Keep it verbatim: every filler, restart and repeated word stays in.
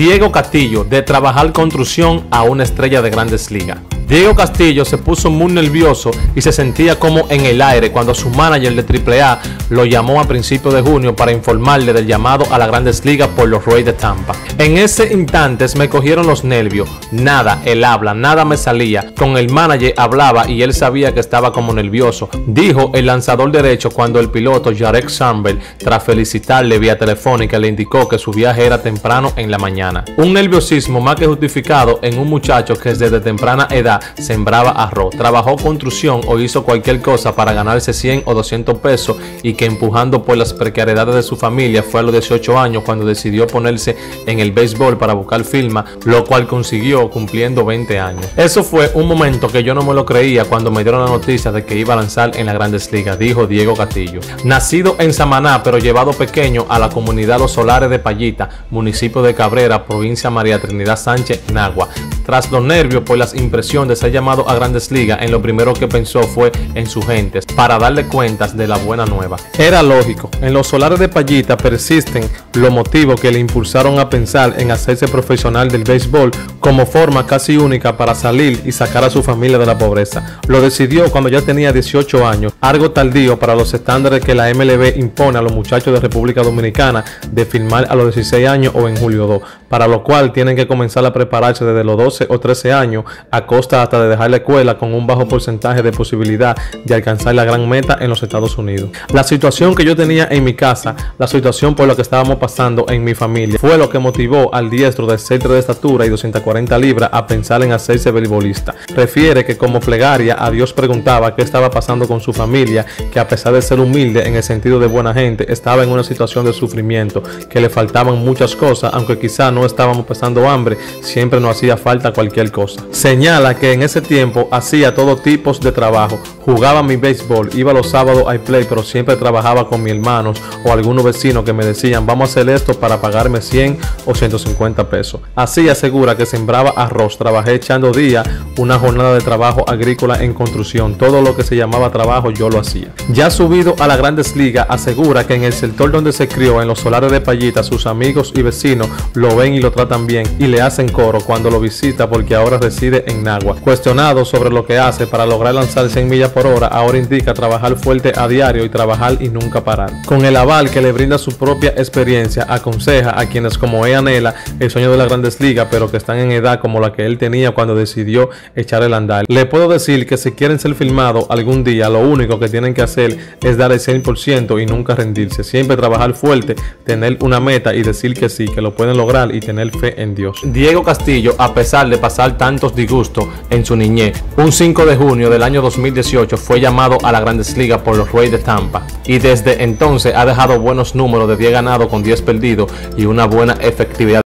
Diego Castillo de trabajar construcción a una estrella de Grandes Ligas. Diego Castillo se puso muy nervioso y se sentía como en el aire cuando su manager de triple A lo llamó a principios de junio para informarle del llamado a la Grandes Ligas por los Reyes de Tampa. En ese instante me cogieron los nervios, nada, el habla, nada me salía. Con el manager hablaba y él sabía que estaba como nervioso, dijo el lanzador derecho cuando el piloto Jarek Sambel, tras felicitarle vía telefónica, le indicó que su viaje era temprano en la mañana. Un nerviosismo más que justificado en un muchacho que desde temprana edad sembraba arroz, trabajó construcción o hizo cualquier cosa para ganarse cien o doscientos pesos y que, empujando por las precariedades de su familia, fue a los dieciocho años cuando decidió ponerse en el béisbol para buscar firma, lo cual consiguió cumpliendo veinte años. Eso fue un momento que yo no me lo creía cuando me dieron la noticia de que iba a lanzar en las Grandes Ligas, dijo Diego Castillo. Nacido en Samaná pero llevado pequeño a la comunidad Los Solares de Payita, municipio de Cabrera, provincia María Trinidad Sánchez, Nagua. Tras los nervios por las impresiones de ser llamado a Grandes Ligas, en lo primero que pensó fue en su gente para darle cuentas de la buena nueva. Era lógico, en Los Solares de Payita persisten los motivos que le impulsaron a pensar en hacerse profesional del béisbol como forma casi única para salir y sacar a su familia de la pobreza. Lo decidió cuando ya tenía dieciocho años, algo tardío para los estándares que la M L B impone a los muchachos de República Dominicana de firmar a los dieciséis años o en julio dos, para lo cual tienen que comenzar a prepararse desde los doce o trece años, a costa hasta de dejar la escuela con un bajo porcentaje de posibilidad de alcanzar la gran meta en los Estados Unidos. La situación que yo tenía en mi casa, la situación por la que estábamos pasando en mi familia, fue lo que motivó al diestro de seis pies tres de estatura y doscientas cuarenta libras a pensar en hacerse beisbolista. Refiere que como plegaria a Dios preguntaba qué estaba pasando con su familia, que a pesar de ser humilde en el sentido de buena gente, estaba en una situación de sufrimiento, que le faltaban muchas cosas, aunque quizá no estábamos pasando hambre, siempre nos hacía falta cualquier cosa. Señala que en ese tiempo hacía todo tipo de trabajo, jugaba mi béisbol, iba los sábados al play, pero siempre trabajaba con mis hermanos o algunos vecinos que me decían vamos a hacer esto para pagarme cien o ciento cincuenta pesos. Así asegura que sembraba arroz, trabajé echando día, una jornada de trabajo agrícola en construcción, todo lo que se llamaba trabajo yo lo hacía. Ya subido a las Grandes Ligas, asegura que en el sector donde se crió, en Los Solares de Payita, sus amigos y vecinos lo ven y lo tratan bien y le hacen coro cuando lo visita, porque ahora reside en Nagua. Cuestionado sobre lo que hace para lograr lanzar cien millas por hora, ahora indica trabajar fuerte a diario y trabajar y nunca parar. Con el aval que le brinda su propia experiencia, aconseja a quienes como él anhela el sueño de las Grandes Ligas, pero que están en edad como la que él tenía cuando decidió echar el andar. Le puedo decir que si quieren ser filmados algún día, lo único que tienen que hacer es dar el cien por ciento y nunca rendirse, siempre trabajar fuerte, tener una meta y decir que sí, que lo pueden lograr y tener fe en Dios. Diego Castillo, a pesar de pasar tantos disgustos en su niñez, un cinco de junio del año dos mil dieciocho fue llamado a las Grandes Ligas por los Reyes de Tampa y desde entonces ha dejado buenos números de diez ganados con diez perdidos y una buena efectividad.